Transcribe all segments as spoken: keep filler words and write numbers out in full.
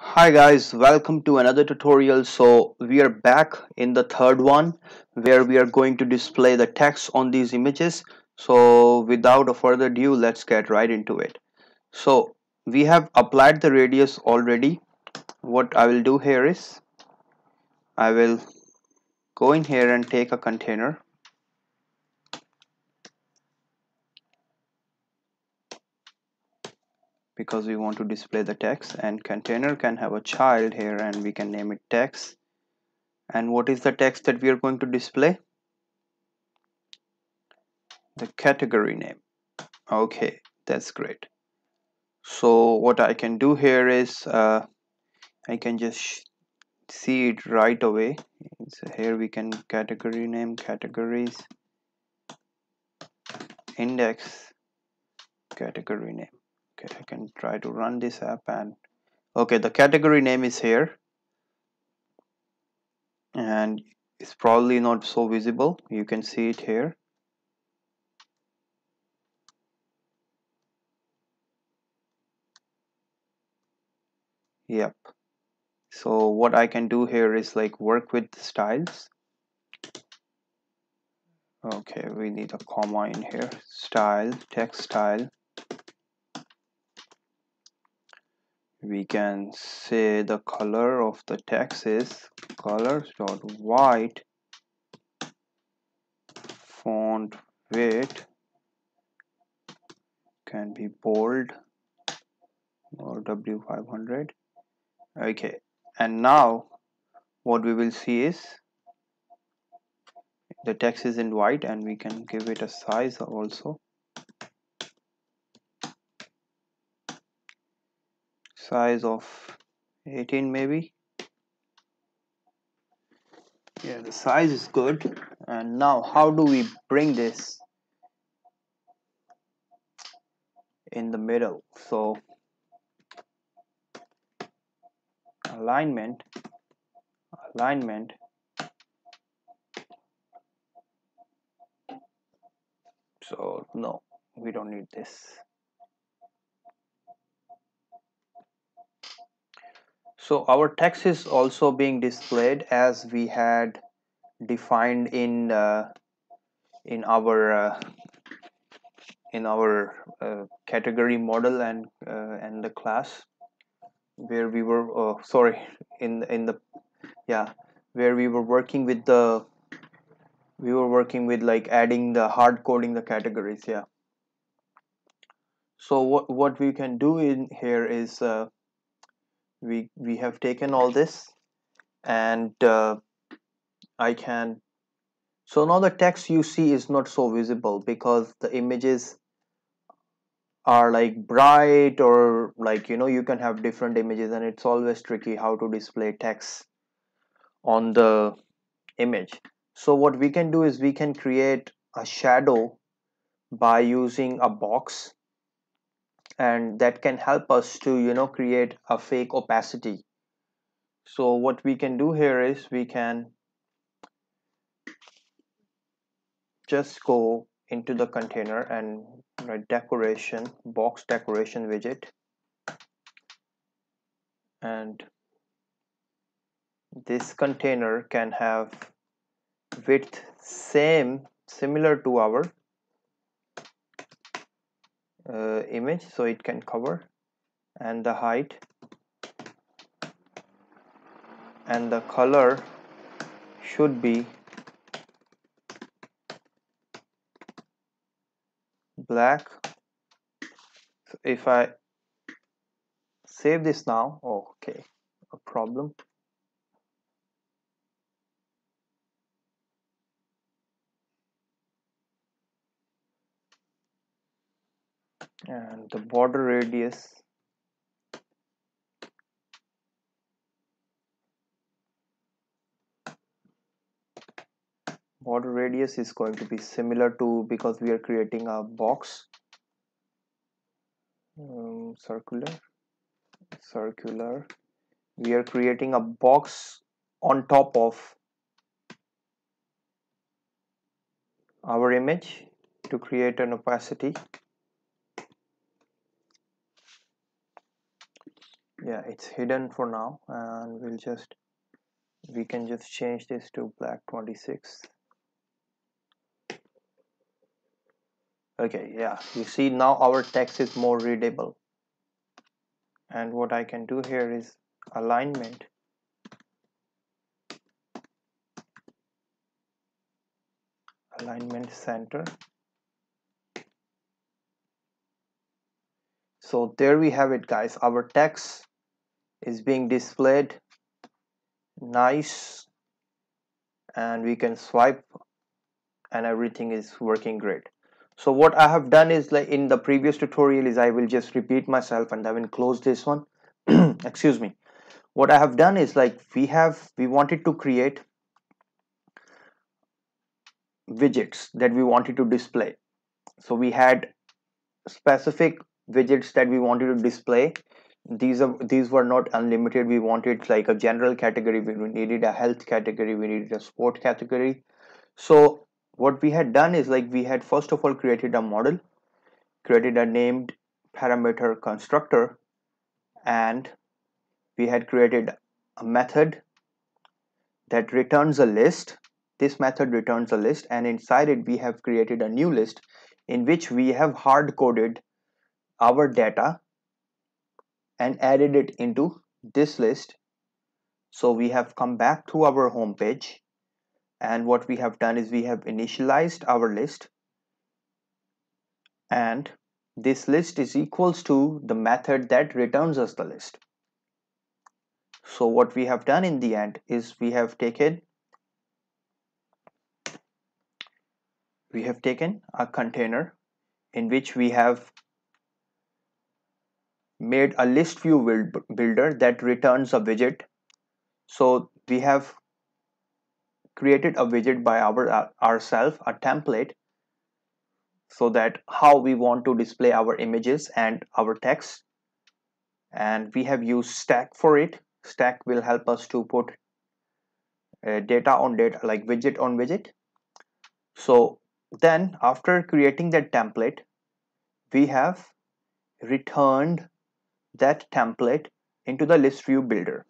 Hi guys, welcome to another tutorial. So we are back in the third one where we are going to display the text on these images. So without a further ado, let's get right into it. So we have applied the radius already. What I will do here is I will go in here and take a container. Because we want to display the text, and container can have a child here, and we can name it text. And what is the text that we are going to display? The category name. Okay, that's great. So what I can do here is uh, I can just see it right away. So here we can category name, categories, index, category name. Okay, I can try to run this app, and okay, the category name is here and it's probably not so visible. You can see it here. Yep. So what I can do here is like work with the styles. Okay, we need a comma in here. Style, text style. We can say the color of the text is colors.white, font weight can be bold or W five hundred. Okay, and now what we will see is the text is in white, and we can give it a size also. Size of eighteen maybe. Yeah, the size is good. And now how do we bring this in the middle? So alignment, alignment, so no, we don't need this. So our text is also being displayed as we had defined in uh, in our uh, in our uh, category model and uh, and the class where we were uh, sorry in in the yeah where we were working with the we were working with like adding the hard coding the categories. Yeah. So what what we can do in here is. Uh, we we have taken all this, and uh, I can, so now the text you see is not so visible because the images are like bright, or like, you know, you can have different images, and it's always tricky how to display text on the image. So what we can do is we can create a shadow by using a box, and that can help us to, you know, create a fake opacity. So what we can do here is we can just go into the container and write decoration, box decoration widget, and this container can have width same similar to our Uh, image, so it can cover, and the height and the color should be black. So if I save this now, okay, a problem. And the border radius border radius is going to be similar to, because we are creating a box, um, circular circular we are creating a box on top of our image to create an opacity. yeah, it's hidden for now, and we'll just we can just change this to black twenty-six. Okay, yeah, you see now our text is more readable. And what I can do here is alignment. Alignment center. So there we have it, guys. Our text is being displayed. Nice. And we can swipe and everything is working great. So what I have done is, like in the previous tutorial, is I will just repeat myself and I will close this one. Excuse me. What I have done is, like we have we wanted to create widgets that we wanted to display. So we had specific widgets that we wanted to display. These are these were not unlimited. We wanted like a general category. We needed a health category. We needed a sport category. So what we had done is, like we had first of all created a model, created a named parameter constructor, and we had created a method that returns a list. This method returns a list, and inside it we have created a new list in which we have hard coded our data and added it into this list. So we have come back to our home page. And what we have done is we have initialized our list, and this list is equals to the method that returns us the list. So what we have done in the end is we have taken we have taken a container in which we have made a list view build, builder that returns a widget. So we have created a widget by our uh, ourselves, a template, so that how we want to display our images and our text, and we have used stack for it. Stack will help us to put uh, data on data, like widget on widget. So then after creating that template, we have returned that template into the list view builder.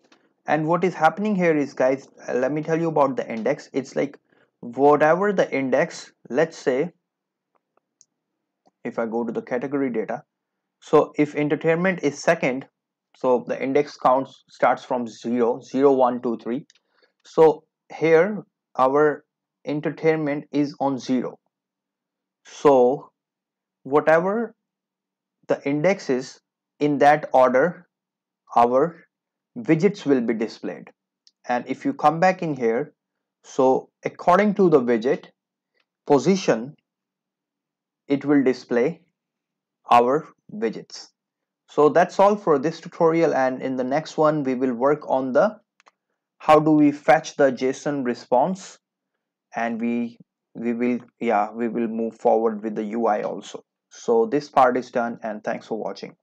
And what is happening here is, guys, let me tell you about the index. It's like whatever the index, let's say if I go to the category data, so if entertainment is second, so the index counts starts from zero, zero, one, two, three. So here our entertainment is on zero. So whatever the index is, in that order our widgets will be displayed. And if you come back in here, so according to the widget position, it will display our widgets. So that's all for this tutorial, and in the next one we will work on the how do we fetch the JSON response, and we we will yeah we will move forward with the U I also. So this part is done, and thanks for watching.